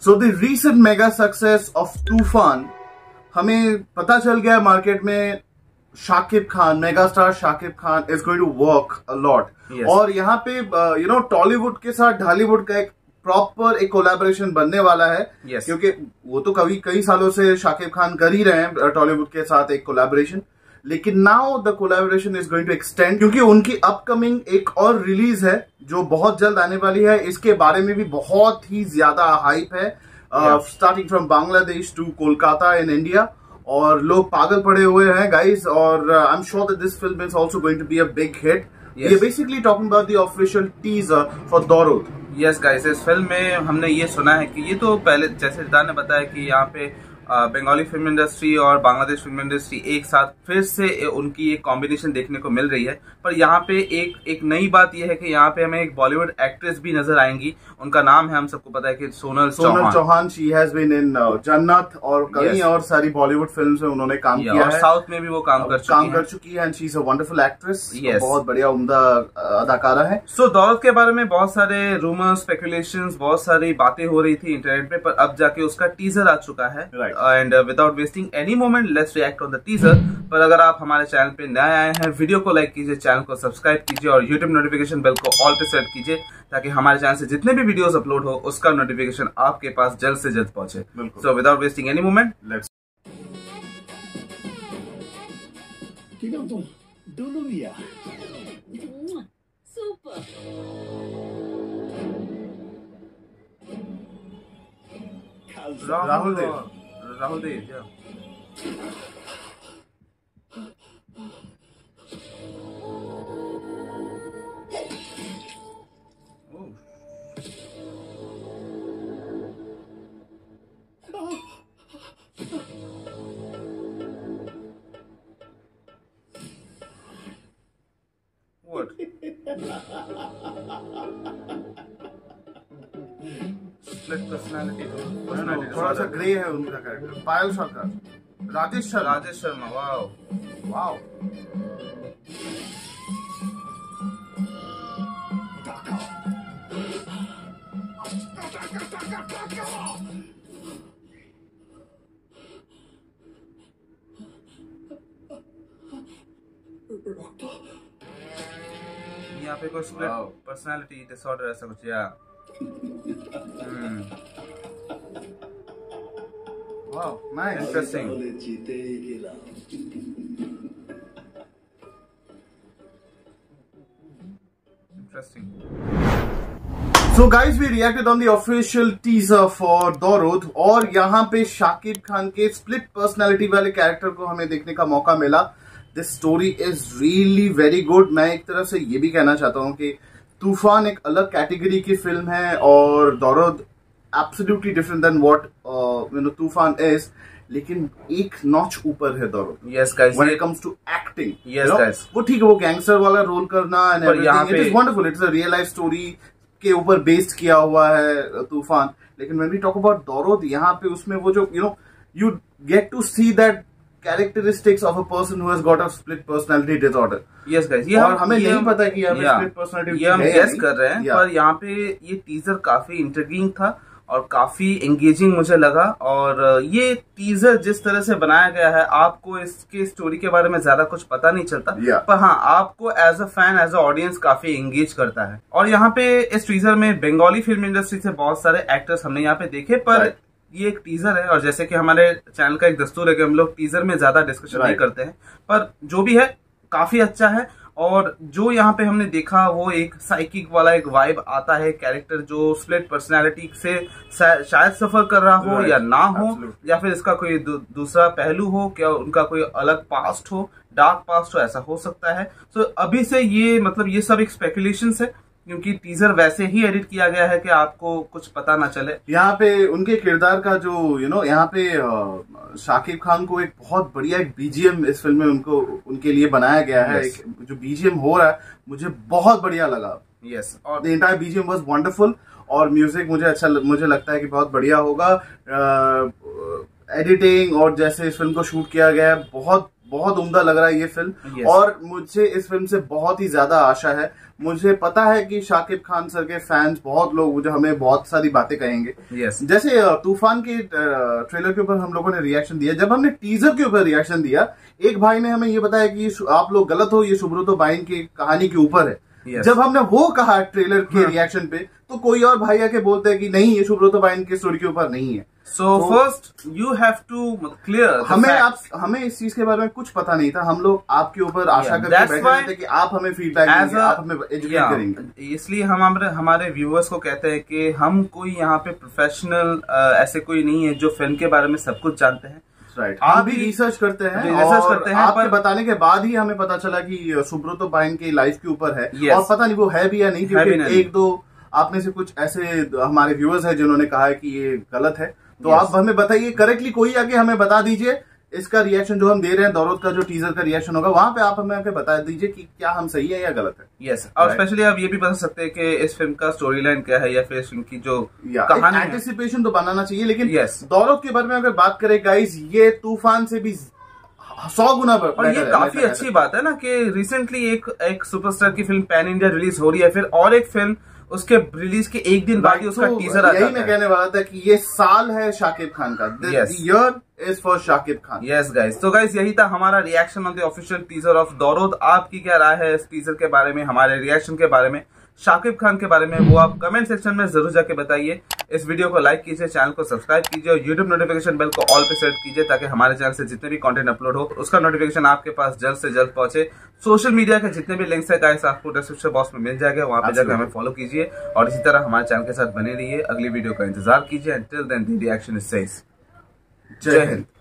So the recent mega success of Tufan, हमें पता चल गया मार्केट में Shakib Khan, mega star Shakib Khan is going to work a lot. Yes. और यहाँ पे you know टॉलीवुड के साथ ढालीवुड का एक प्रॉपर एक कोलैबोरेशन बनने वाला है. Yes. क्योंकि वो तो कई सालों से शाकिब खान कर ही रहे हैं टॉलीवुड के साथ एक कोलैबोरेशन, लेकिन now the collaboration is going to extend क्योंकि उनकी अपकमिंग एक और रिलीज है जो बहुत जल्द आने वाली है. इसके बारे में भी बहुत ही ज्यादा हाइप है, starting from Bangladesh to Kolkata in India, और लोग पागल पड़े हुए हैं गाइज. और I am sure that this film is also going to be a big hit. ये basically talking about the official teaser for Dorod. Yes guys, इस फिल्म में हमने ये सुना है कि ये तो पहले जैसे रिदान ने बताया कि यहाँ पे बंगाली फिल्म इंडस्ट्री और बांग्लादेश फिल्म इंडस्ट्री एक साथ फिर से उनकी एक कॉम्बिनेशन देखने को मिल रही है. पर यहाँ पे एक नई बात यह है कि यहाँ पे हमें एक बॉलीवुड एक्ट्रेस भी नजर आएंगी. उनका नाम है, हम सबको पता है कि Sonal Chauhan. She has been in Jannat और कई और सारी बॉलीवुड फिल्म्स में उन्होंने काम किया है. साउथ में भी वो काम कर चुकी है and she is a wonderful actress. बहुत बढ़िया उम्दा अदाकारा है. सो दौलत के बारे में बहुत सारे रूमर्स, स्पेकुलेशंस, बहुत सारी बातें हो रही थी इंटरनेट पे, पर अब जाके उसका टीजर आ चुका है. And without wasting any moment, let's react on the teaser. पर अगर आप हमारे चैनल पे नए आए हैं, वीडियो को लाइक कीजिए, चैनल को सब्सक्राइब कीजिए और YouTube नोटिफिकेशन बेल को ऑल पे सेट कीजिए ताकि हमारे चैनल से जितने भी वीडियोस अपलोड हो उसका नोटिफिकेशन आपके पास जल्द से जल्द पहुंचे. So without wasting any moment, let's. ठीक है तुम दोनों भैया. Super. Raul did, yeah. Oh. What? Split personality. थोड़ा सा ग्रे है उनका कैरेक्टर. पायल सरकार, राजेश शर्मा. वाओ. यहाँ पे कोई स्प्लिट पर्सनालिटी डिसऑर्डर ऐसा कुछ या Wow, nice. Interesting. Interesting. So guys, we reacted on the official teaser for Dorod. और यहाँ पे शाकिब खान के स्प्लिट पर्सनालिटी वाले कैरेक्टर को हमें देखने का मौका मिला. This story is really very good. मैं एक तरफ से ये भी कहना चाहता हूँ कि तूफान एक अलग कैटेगरी की फिल्म है और दोरोद absolutely different than what Tufan is, लेकिन एक नॉच ऊपर है दोरोद. Yes guys. When it comes to acting. Yes guys. वो ठीक है, वो गैंगस्टर वाला रोल करना and everything. It is wonderful. It's a real life story के ऊपर बेस्ड किया हुआ है तूफान. लेकिन when we talk about दोरोद, यहाँ पे उसमें वो जो you get to see that characteristics of a person who has got a split personality disorder. Yes guys. और हमें नहीं पता कि हमें split personality है. हम guess कर रहे हैं. पर यहाँ पे ये teaser काफी intriguing था और काफी एंगेजिंग मुझे लगा. और ये टीजर जिस तरह से बनाया गया है, आपको इसके स्टोरी के बारे में ज्यादा कुछ पता नहीं चलता. Yeah. पर हाँ, आपको as a fan, as a audience काफी एंगेज करता है. और यहाँ पे इस टीजर में बंगाली फिल्म इंडस्ट्री से बहुत सारे एक्टर्स हमने यहाँ पे देखे, पर right. ये एक टीजर है और जैसे कि हमारे चैनल का एक दस्तूर है कि हम लोग टीजर में ज्यादा डिस्कशन right. नहीं करते हैं. पर जो भी है काफी अच्छा है. और जो यहाँ पे हमने देखा वो एक साइकिक वाला एक वाइब आता है. कैरेक्टर जो स्प्लिट पर्सनालिटी से शायद सफर कर रहा हो या ना हो, या फिर इसका कोई दूसरा पहलू हो, क्या उनका कोई अलग पास्ट हो, डार्क पास्ट हो, ऐसा हो सकता है. सो अभी से ये मतलब ये सब एक स्पेकुलेशन है क्योंकि टीजर वैसे ही एडिट किया गया है कि आपको कुछ पता ना चले. यहाँ पे उनके किरदार का जो यहाँ पे शाकिब खान को एक बहुत बढ़िया एक बीजीएम इस फिल्म में उनके लिए बनाया गया है. yes. एक जो बीजीएम हो रहा है मुझे बहुत बढ़िया लगा. यस. और the entire BGM was wonderful. और म्यूजिक मुझे लगता है कि बहुत बढ़िया होगा. एडिटिंग और जैसे इस फिल्म को शूट किया गया है बहुत बहुत उम्दा लग रहा है ये फिल्म और मुझे इस फिल्म से बहुत ही ज्यादा आशा है। मुझे पता है कि शाकिब खान सर के फैंस बहुत लोग जो हमें बहुत सारी बातें कहेंगे। जैसे तूफान के ट्रेलर के ऊपर हम लोगों ने रिएक्शन दिया, जब हमने टीजर के ऊपर रिएक्शन दिया एक भाई ने हमें ये बताया कि आप लोग गलत हो, ये सुब्रतो बाइन की कहानी के ऊपर है। जब हमने वो कहा ट्रेलर के रिएक्शन पे तो कोई और भाई आके बोलते हैं कि नहीं ये सुब्रतो बाइन के स्टोरी के ऊपर नहीं है। So first you have to clear, हमें इस चीज के बारे में कुछ पता नहीं था। हम लोग आपके ऊपर आशा करके बैठे थे कि आप हमें फीडबैक देंगे, आप हमें एजुकेट करेंगे। इसलिए हम हमारे व्यूअर्स को कहते हैं कि हम कोई यहाँ पे प्रोफेशनल ऐसे कोई नहीं है जो फिल्म के बारे में सब कुछ जानते हैं। आप भी रिसर्च करते हैं आपके बताने के बाद ही हमें पता चला कि सुब्रतो बाइन के लाइफ के ऊपर है। और पता नहीं वो है भी या नहीं, क्योंकि एक दो आप में से कुछ ऐसे हमारे व्यूअर्स हैं जिन्होंने कहा है कि ये गलत है। तो आप हमें बताइए करेक्टली, कोई आके हमें बता दीजिए। इसका रिएक्शन जो हम दे रहे हैं दौरोद का जो टीजर का रिएक्शन होगा वहां पे आप हमें आके बता दीजिए कि क्या हम सही है या गलत है। यस और स्पेशली आप ये भी बता सकते हैं कि इस फिल्म का स्टोरी लाइन क्या है या फिर इस फिल्म की जो कहानी, एंटिसिपेशन तो बनाना चाहिए। लेकिन दौरोद के बारे में अगर बात करें गाइज, ये तूफान से भी 100 गुना और ये काफी अच्छी बात है ना कि रिसेंटली एक सुपरस्टार की फिल्म पैन इंडिया रिलीज हो रही है, फिर और एक फिल्म उसके रिलीज के एक दिन बाद उसका टीजर आता है। यही मैं कहने वाला था कि ये साल है शाकिब खान का। This year is for Shakib Khan. Yes guys, तो गाइस यही था हमारा reaction on the official teaser of Dorod. आपकी क्या राय है इस टीजर के बारे में, हमारे रिएक्शन के बारे में, शाकिब खान के बारे में, वो आप कमेंट सेक्शन में जरूर जाके बताइए। इस वीडियो को लाइक कीजिए, चैनल को सब्सक्राइब कीजिए और यूट्यूब नोटिफिकेशन बेल को ऑल पे सेट कीजिए ताकि हमारे चैनल से जितने भी कंटेंट अपलोड हो उसका नोटिफिकेशन आपके पास जल्द से जल्द पहुंचे। सोशल मीडिया के जितने भी लिंक्स है गाइस आपको डिस्क्रिप्शन बॉक्स में मिल जाएगा, वहां पर जाकर हमें फॉलो कीजिए और इसी तरह हमारे चैनल के साथ बने रहिए। अगली वीडियो का इंतजार कीजिए। जय हिंद।